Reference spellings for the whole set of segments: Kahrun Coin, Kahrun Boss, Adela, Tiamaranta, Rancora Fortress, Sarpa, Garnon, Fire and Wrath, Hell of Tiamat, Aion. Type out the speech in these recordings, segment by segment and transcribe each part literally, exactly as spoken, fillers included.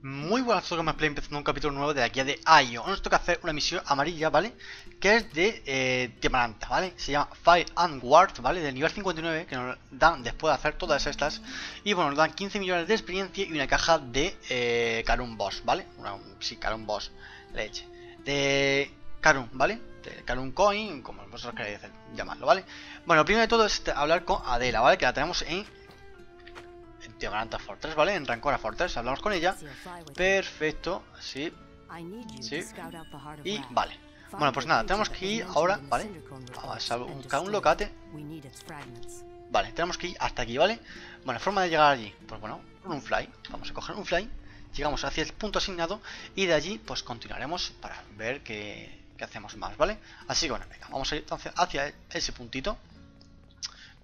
Muy buenas a todos, más play, empezando un capítulo nuevo de la guía de Aion. Nos toca hacer una misión amarilla, ¿vale? Que es de eh, Tiamaranta, ¿vale? Se llama Fire and Wrath, ¿vale? Del nivel cincuenta y nueve, que nos dan después de hacer todas estas. Y bueno, nos dan quince millones de experiencia y una caja de eh, Kahrun Boss, ¿vale? Una, sí, Kahrun Boss, leche. De Kahrun, ¿vale? De Kahrun Coin, como vosotros queréis llamarlo, ¿vale? Bueno, primero de todo es hablar con Adela, ¿vale? Que la tenemos en... Tiamaranta Fortress, ¿vale? En Rancora Fortress, hablamos con ella. Perfecto, sí. Sí. Y vale. Bueno, pues nada, tenemos que ir ahora, ¿vale? Vamos a buscar un locate. Vale, tenemos que ir hasta aquí, ¿vale? Bueno, forma de llegar allí, pues bueno, un fly. Vamos a coger un fly. Llegamos hacia el punto asignado y de allí, pues continuaremos para ver qué, qué hacemos más, ¿vale? Así que bueno, venga, vamos a ir entonces hacia ese puntito.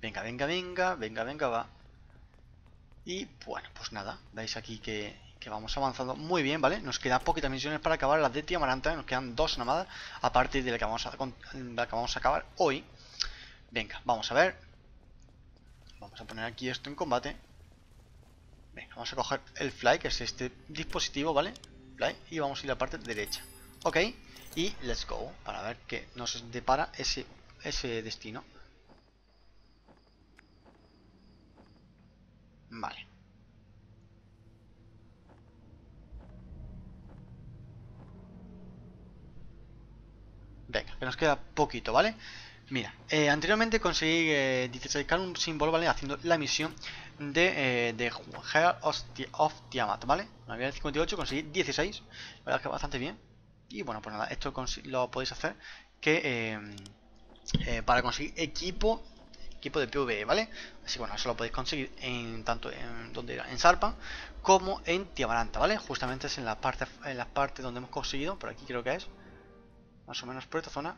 Venga, venga, venga, venga, venga, va. Y bueno, pues nada, veis aquí que, que vamos avanzando muy bien, ¿vale? Nos quedan poquitas misiones para acabar las de Tiamaranta, nos quedan dos nada más, aparte de la que vamos a, la que vamos a acabar hoy. Venga, vamos a ver. Vamos a poner aquí esto en combate. Venga, vamos a coger el fly, que es este dispositivo, ¿vale? Fly, y vamos a ir a la parte derecha. Ok, y let's go, para ver qué nos depara ese, ese destino. Vale. Venga, que nos queda poquito, ¿vale? Mira, eh, anteriormente conseguí eh, diseñar un símbolo, ¿vale? Haciendo la misión de, eh, de Hell of Tiamat, ¿vale? En el cincuenta y ocho conseguí dieciséis, la verdad es que bastante bien. Y bueno, pues nada, esto lo podéis hacer que eh, eh, para conseguir equipo... equipo de P V E, ¿vale? Así que bueno, eso lo podéis conseguir en tanto en donde era, en Sarpa como en Tiamaranta, ¿vale? Justamente es en la parte en la parte donde hemos conseguido, por aquí creo que es, más o menos por esta zona.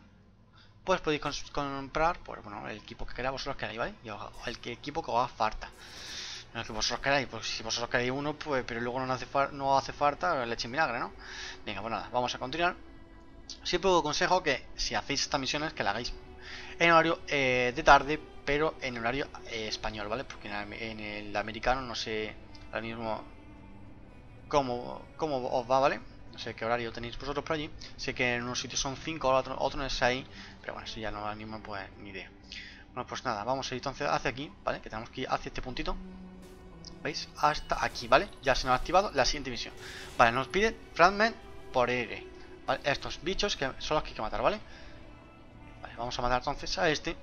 Pues podéis comprar, pues bueno, el equipo que queráis, vosotros queráis, ¿vale? Y el que equipo que os haga falta. No es que vosotros queráis, pues si vosotros queréis uno, pues, pero luego no hace, no hace falta leche en vinagre, ¿no? Venga, pues nada, vamos a continuar. Siempre os aconsejo que si hacéis estas misiones, que la hagáis en horario eh, de tarde, pero en horario eh, español, ¿vale? Porque en el, en el americano no sé ahora mismo cómo, cómo os va, ¿vale? No sé qué horario tenéis vosotros por allí. Sé que en unos sitios son cinco, otros otro es seis, pero bueno, eso ya no ahora mismo pues ni idea. Bueno, pues nada, vamos a ir entonces hacia aquí, ¿vale? Que tenemos que ir hacia este puntito. ¿Veis? Hasta aquí, ¿vale? Ya se nos ha activado la siguiente misión. Vale, nos pide Fragment por R, ¿vale? Estos bichos que son los que hay que matar, ¿vale? Vale, vamos a matar entonces a este,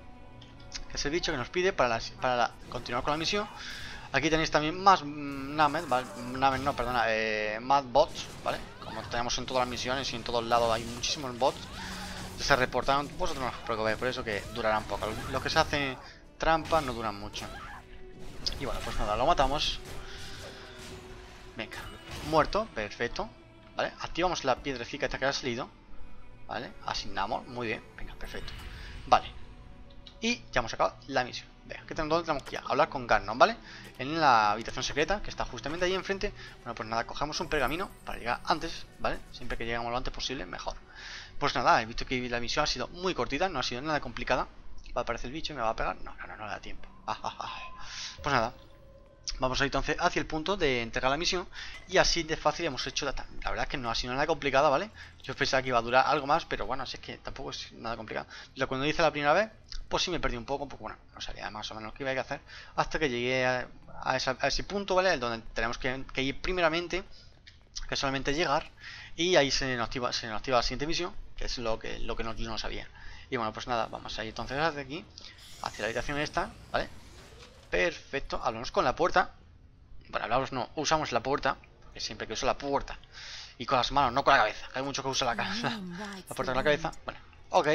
que es el bicho que nos pide para, la, para la, continuar con la misión. Aquí tenéis también más Named, ¿vale? Named no, perdona, eh, Mad Bots, ¿vale? Como tenemos en todas las misiones y en todos lados hay muchísimos bots. Se reportaron, vosotros no os preocupéis, por eso que durarán poco. Los que se hacen trampa no duran mucho. Y bueno, pues nada, lo matamos. Venga, muerto, perfecto. Vale, activamos la piedrecita esta que ha salido. Vale, asignamos, muy bien, venga, perfecto. Vale. Y ya hemos acabado la misión. Venga, que tenemos, tenemos que ir a hablar con Garnon, ¿vale? En la habitación secreta, que está justamente ahí enfrente. Bueno, pues nada, cogemos un pergamino para llegar antes, ¿vale? Siempre que llegamos lo antes posible, mejor. Pues nada, he visto que la misión ha sido muy cortita, no ha sido nada complicada. Va a aparecer el bicho y me va a pegar. No, no, no, no le da tiempo. Ah, ah, ah. Pues nada, vamos a ir entonces hacia el punto de entregar la misión. Y así de fácil hemos hecho la, la verdad es que no ha sido nada complicada, ¿vale? Yo pensaba que iba a durar algo más, pero bueno, así es que tampoco es nada complicado. Lo cuando hice la primera vez, pues sí me perdí un poco, porque bueno, no sabía más o menos lo que iba a hacer. Hasta que llegué a, a, esa, a ese punto, ¿vale? Donde tenemos que, que ir primeramente, que solamente llegar. Y ahí se nos activa, se nos activa la siguiente misión, que es lo que, lo que no, no sabía. Y bueno, pues nada, vamos a ir entonces hacia aquí, hacia la habitación esta, ¿vale? Perfecto, hablamos con la puerta. Bueno, hablamos no, usamos la puerta, porque siempre que uso la puerta y con las manos, no con la cabeza, que hay muchos que usan la, la, la puerta con la cabeza. Bueno, ok,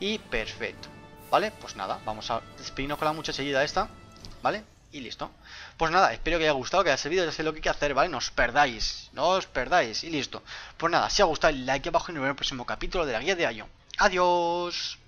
y perfecto. Vale, pues nada, vamos a despedirnos con la muchachillita esta, ¿vale? Y listo. Pues nada, espero que haya gustado, que haya servido, ya sé lo que hay que hacer, ¿vale? No os perdáis, no os perdáis, y listo. Pues nada, si os ha gustado, like abajo y nos vemos en el próximo capítulo de la guía de Aion. Adiós.